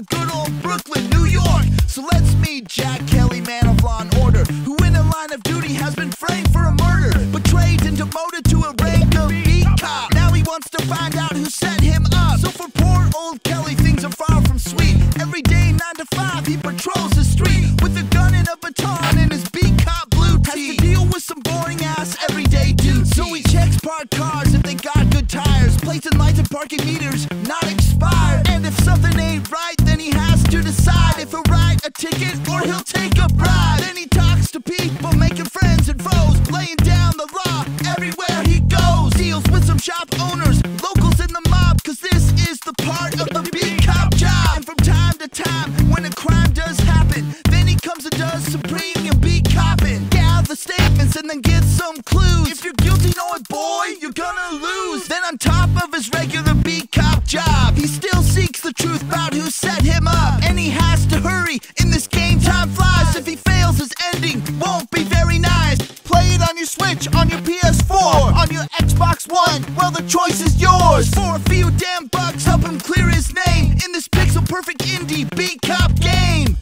of good old Brooklyn, New York. So let's meet Jack Kelly, man of law and order, who in the line of duty has been framed for a murder, betrayed and demoted to a rank of Beat Cop. Now he wants to find out who set him up. So for poor old Kelly, things are far from sweet. Every day, 9 to 5, he patrols the street with a gun and a baton and his Beat Cop blue tee. Has to deal with some boring-ass everyday dudes. So he checks parked cars if they got good tires, placing lights and parking meters not expired. And if something ain't right, then he has to decide if he'll write a ticket or he'll take a bribe. Then he talks to people, making friends and foes, laying down the law everywhere he goes. Deals with some shop owners, locals in the mob, cause this is the part of the Beat Cop job. And from time to time, when a crime does happen, then he comes and does supreme and beat copping. Gather statements and then get some clues. If you're guilty, know it, boy, you're gonna lose. Then on top of his regular Beat Cop job, he still seeks the truth about who set him up. And he has to hurry, in this game time flies. If he fails, his ending won't be very nice. Play it on your Switch, on your PS4, on your Xbox One, well the choice is yours. For a few damn bucks, help him clear his name in this pixel perfect indie Beat Cop game.